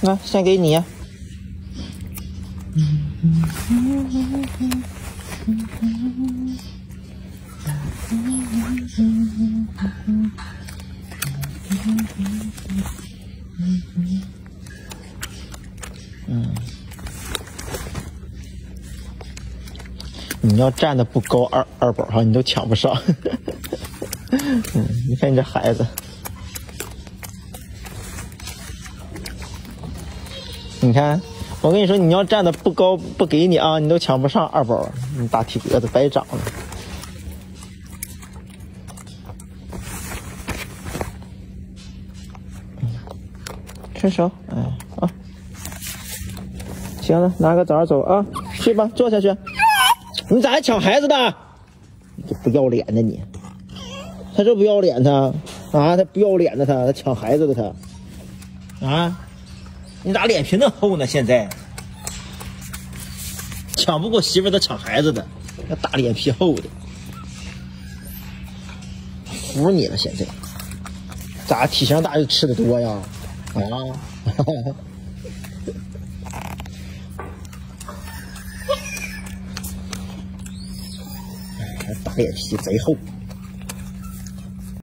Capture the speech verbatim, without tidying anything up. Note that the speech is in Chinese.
来、啊，先给你、啊。嗯，你要站的不高，二二宝哈，你都抢不上。嗯，你看你这孩子。 你看，我跟你说，你要站的不高，不给你啊，你都抢不上二宝，你大体格子白长了。伸手，哎啊，行了，拿个枣走啊，去吧，坐下去。你咋还抢孩子的？你这不要脸的你！他这不要脸他，他啊，他不要脸的他，他抢孩子的他，啊。 你咋脸皮那厚呢？现在抢不过媳妇儿，他抢孩子的，那大脸皮厚的，服你了！现在咋体型大就吃的多呀？啊！哎，大脸皮贼厚。